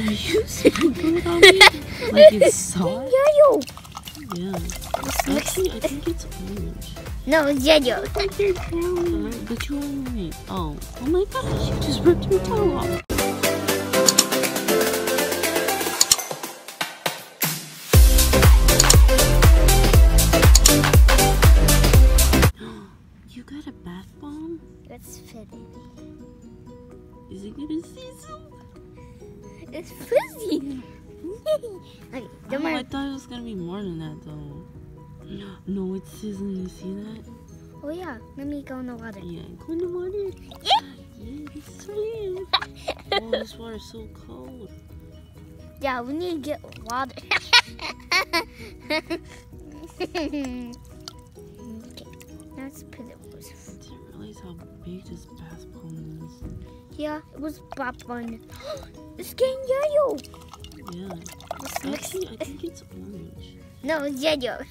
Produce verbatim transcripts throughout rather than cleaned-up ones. Are you thinking about me? Like you saw it? Yo-yo! Yeah. Actually, I think it's orange. No, it's yellow. I think you're brown. Right, but you're right. Oh. Oh my gosh, you just ripped your toe off. You got a bath bomb? That's fitting. Is it gonna sizzle? It's fizzy. Okay, oh, I thought it was gonna be more than that though. No, it's sizzling. You see that? Oh yeah. Let me go in the water. Yeah, go in the water. Yeah. Yeah, it's sweet. Oh, this water's so cold. Yeah, we need to get water. Okay, now let's put it over. I didn't realize how big this bath bomb is. Yeah, it was bath bomb. It's getting yellow. Yeah. Actually, I think it's orange. No, it's yellow.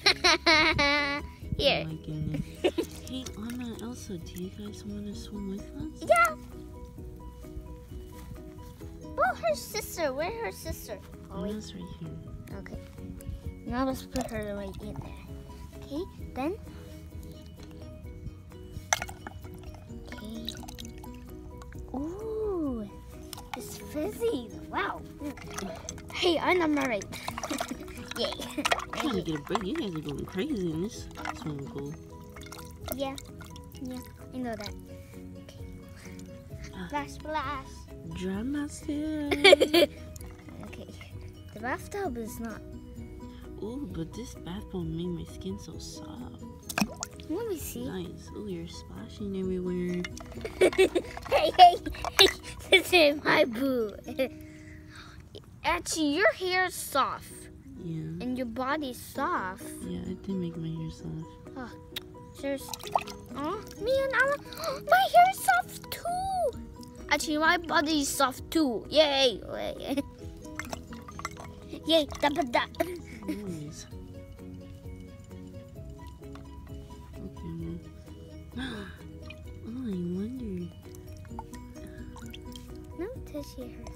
Here. Oh my goodness. Hey, Anna and Elsa, do you guys want to swim with us? Yeah. Well, her sister. Where's her sister? Oh, Anna's right here. Okay. Now let's put her right in there. Okay, then. Okay. Ooh. It's fizzy. Wow. Hey, I know I'm not right. Yay. I'm trying to get a break. You guys are going crazy in this swimming pool. Yeah. Yeah. I know that. Okay. Splash, splash. Drown myself. Okay. The bathtub is not. Ooh, but this bath bomb made my skin so soft. Let me see. Nice. Ooh, you're splashing everywhere. Hey, hey, hey. This is my boo. Actually, your hair is soft. Yeah. And your body's soft. Yeah, it did make my hair soft. Oh, seriously. Oh, me and Anna. My hair is soft too. Actually, my body is soft too. Yay. Yay. Da, da, da. Nice. Okay. Oh, I wonder. No, she hurt.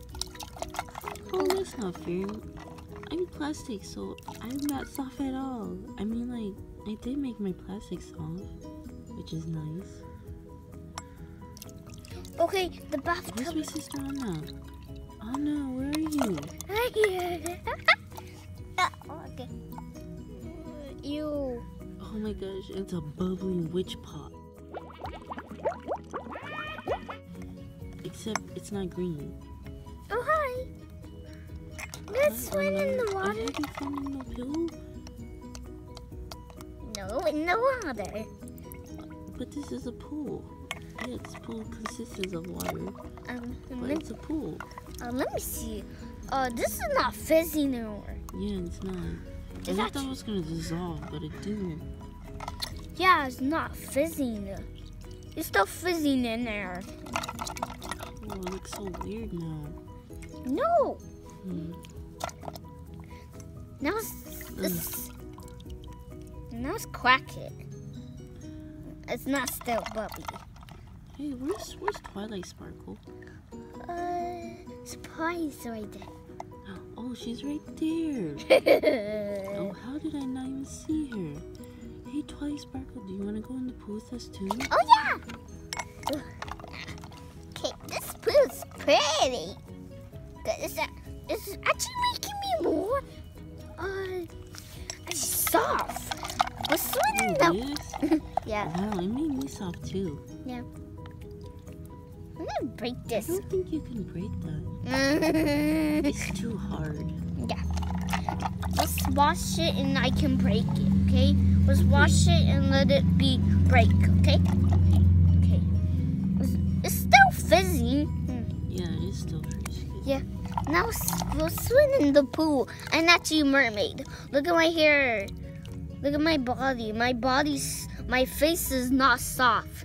Oh, that's not fair. I'm plastic, so I'm not soft at all. I mean, like, I did make my plastic soft, which is nice. Okay, the bathtub. Where's my sister Anna? Anna, where are you? Right here. Oh, okay. Ew. Oh my gosh, it's a bubbling witch pot. Except it's not green. Oh, hi. Let's swim in the water. Are you swimming in the pool? No, in the water. But this is a pool. Yeah, this pool consists of water. Um, but it's a pool. Uh, let me see. Uh, this is not fizzy anymore. Yeah, it's not. It's I actually... thought it was going to dissolve, but it didn't. Yeah, it's not fizzy. It's still fizzy in there. Oh, it looks so weird now. No! Hmm. Now it's, it's now it's crack it. It's not still bubbly. Hey, where's where's Twilight Sparkle? Uh, surprise right there. Oh, she's right there. Oh, how did I not even see her? Hey, Twilight Sparkle, do you want to go in the pool with us too? Oh yeah. Okay, this pool's pretty. Good. It's a It's actually making me more uh, soft. What's sweating though? Yeah. Wow, it made me soft too. Yeah. I'm gonna break this. I don't think you can break that. It's too hard. Yeah. Let's wash it and I can break it, okay? Let's wash it and let it be break, okay? Okay. Okay. It's still fizzy. Yeah, it is still fizzy. Yeah. Now we'll swim in the pool. I'm actually a mermaid. Look at my hair. Look at my body. My body's, my face is not soft.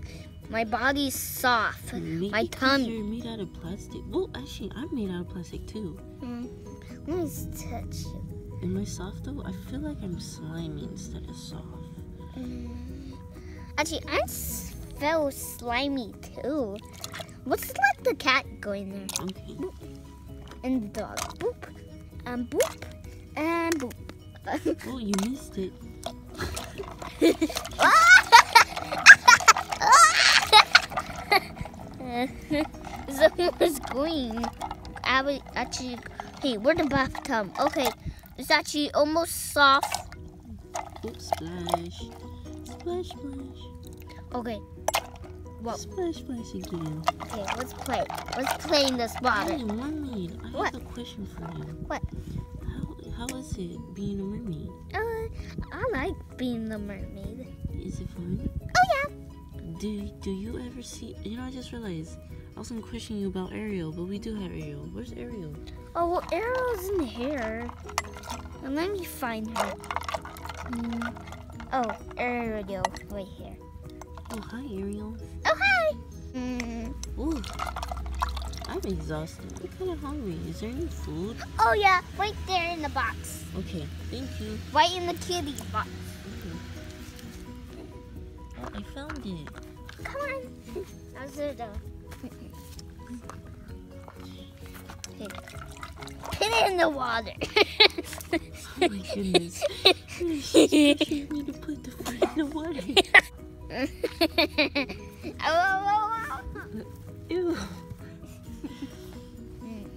My body's soft. Maybe my tummy. You're made out of plastic. Well, actually, I'm made out of plastic too. Mm. Let me touch you. Am I soft though? I feel like I'm slimy instead of soft. Mm. Actually, I felt slimy too. Let's let the cat go in there. Okay. and the dog. Boop, and boop, and boop. Oh, you missed it. Someone was green. I was actually, hey, we're in the bathtub. Okay, it's actually almost soft. Oops, splash. Splash, splash. Okay. Whoa. Splash, splash again. Okay, let's play. Let's play in this bottle. Hey, mermaid, I what? have a question for you. What? How, how is it being a mermaid? Uh, I like being a mermaid. Is it fun? Oh, yeah. Do, do you ever see, you know, I just realized, I was going to question you about Ariel, but we do have Ariel. Where's Ariel? Oh, well, Ariel's in here. And let me find her. Mm. Oh, Ariel, right here. Oh, hi, Ariel. Oh, hi! Mm. Ooh, I'm exhausted. I'm kind of hungry. Is there any food? Oh, yeah, right there in the box. Okay, thank you. Right in the kitty box. Mm. Oh, I found it. Come on. How's it though? Okay. Put it in the water. Oh, my goodness. You need to put the food in the water. Oh, oh, oh, oh. Ew. Mm.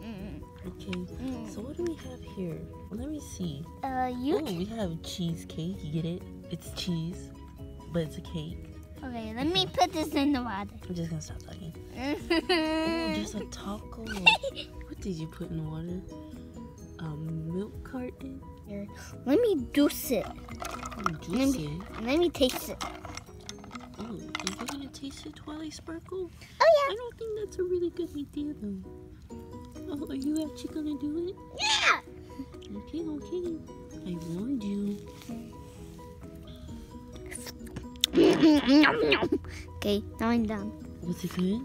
Mm. Okay, mm. So what do we have here? Let me see. Uh, you. Oh, we have cheesecake. You get it? It's cheese, but it's a cake. Okay, let me put this in the water. I'm just gonna stop talking. Oh, there's a taco. What did you put in the water? Um, milk carton. Here, let me juice it. Let me, let me taste it. Oh, are you gonna taste the Twilight Sparkle? Oh yeah. I don't think that's a really good idea though. Oh, are you actually gonna do it? Yeah. Okay, okay. I warned you. Okay, now I'm done. Was it good?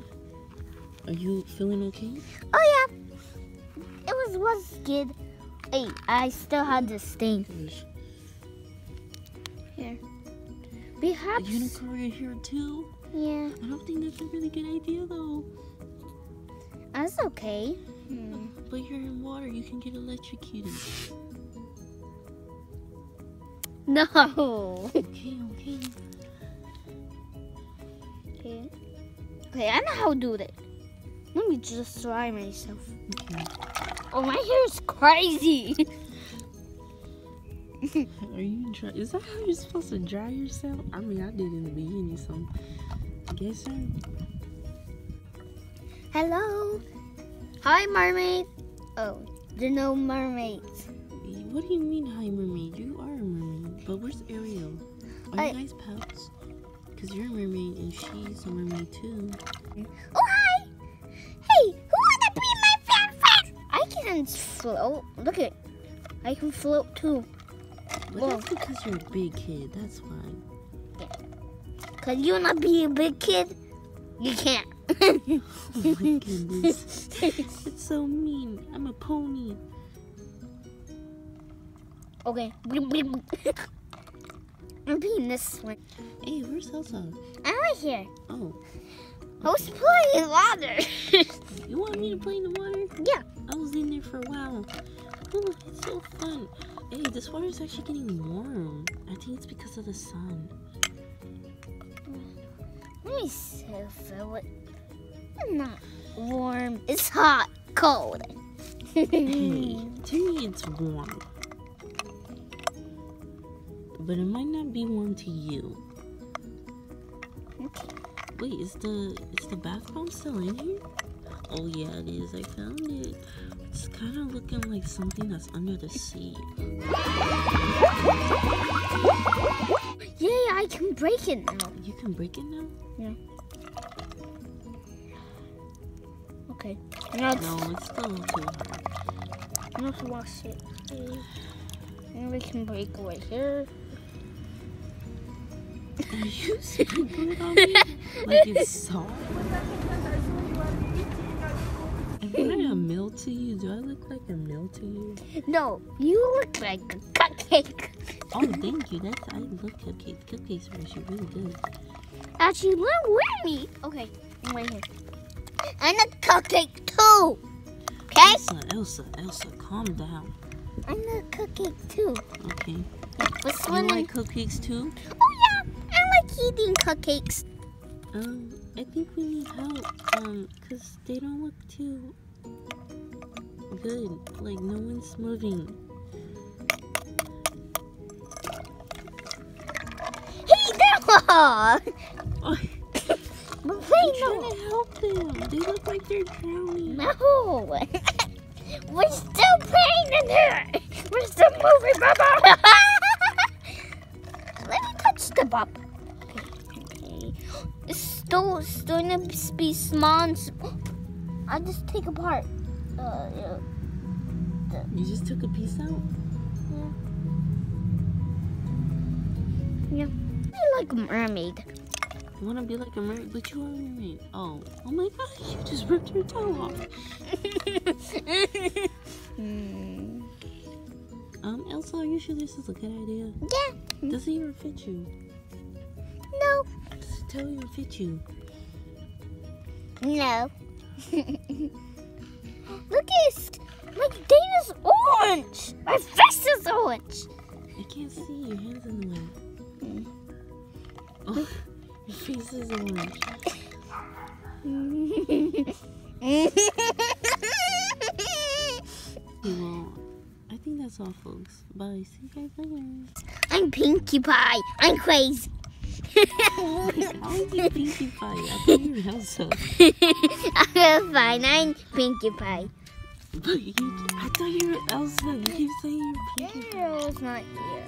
Are you feeling okay? Oh yeah. It was was good. Hey, I still had this thing. Here. Perhaps. A unicorn in here too? Yeah. I don't think that's a really good idea though. That's okay. Hmm. But you're in water, you can get electrocuted. No. Okay, okay. Okay. Okay, I know how to do that. Let me just dry myself. Okay. Oh, my hair is crazy. Are you dry? Is that how you're supposed to dry yourself? I mean, I did in the beginning, so I guess so. Hello. Hi, mermaid. Oh, there's no mermaids. What do you mean, hi, mermaid? You are a mermaid, but where's Ariel? Are I... you guys pals? Because you're a mermaid and she's a mermaid too. Oh, hi. Hey, who wanna be my fan fan? I can float. Look at it. I can float too. But well, that's because you're a big kid, that's why. Yeah. Cause you wanna be a big kid? You can't. Oh my goodness. It's so mean. I'm a pony. Okay. I'm being this one. Hey, where's Elsa? I'm right here. Oh. I was playing in water. You want me to play in the water? Yeah. I was in there for a while. Oh, it's so fun. Hey, this water is actually getting warm. I think it's because of the sun. Let me so feel it. It's not warm. It's hot, cold. Hey, to me it's warm. But it might not be warm to you. Okay. Wait, is the is the bath bomb still in here? Oh yeah, it is. I found it. It's kind of looking like something that's under the sea. Yay! I can break it now. You can break it now? Yeah. Okay. Now it's, no, it's still too hard. I'm gonna wash it. And we can break away here. Are you sprinkling on me? Like it's salt? Am I a meal to you? Do I look like a meal to you? No, you look like a cupcake. Oh, thank you. That's I love cupcakes. Cupcakes are actually really good. Actually, look with me. Okay, I'm right here. I'm a cupcake too. Okay? Elsa, Elsa, Elsa, calm down. I like cupcakes too. Okay. This one you like cupcakes too? Oh yeah, I like eating cupcakes. Um, I think we need help, um, cause they don't look too good. Like no one's moving. Hey, there! I'm trying to help them. They look like they're drowning. No. We're still playing in here! We're still moving, Bubba! Let me touch the Bubba. Okay, okay. It's still, still gonna be small and small. I just take apart. Uh, yeah. the... You just took a piece out? Yeah. Yeah. I like a mermaid. You wanna be like a mermaid, but you are a mermaid. Oh, oh my gosh, you just ripped your tail off. mm. Um, Elsa, are you sure this is a good idea? Yeah. Does it even fit you? No. Does the tail even fit you? No. Look at this. My data's orange. My face is orange. I can't see. Your hand's in the way. Mm. Oh. Your face is orange. Well, I think that's all, folks. Bye. See you guys later. I'm Pinkie Pie. I'm crazy. How is you Pinkie Pie? I thought you were Elsa. I'm fine. I'm Pinkie Pie. But you, I thought you were Elsa. You keep saying you're Pinkie Pie. Ariel's not here.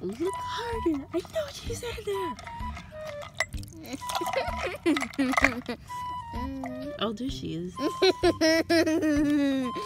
Look harder. I know she's in there. Oh, there she is.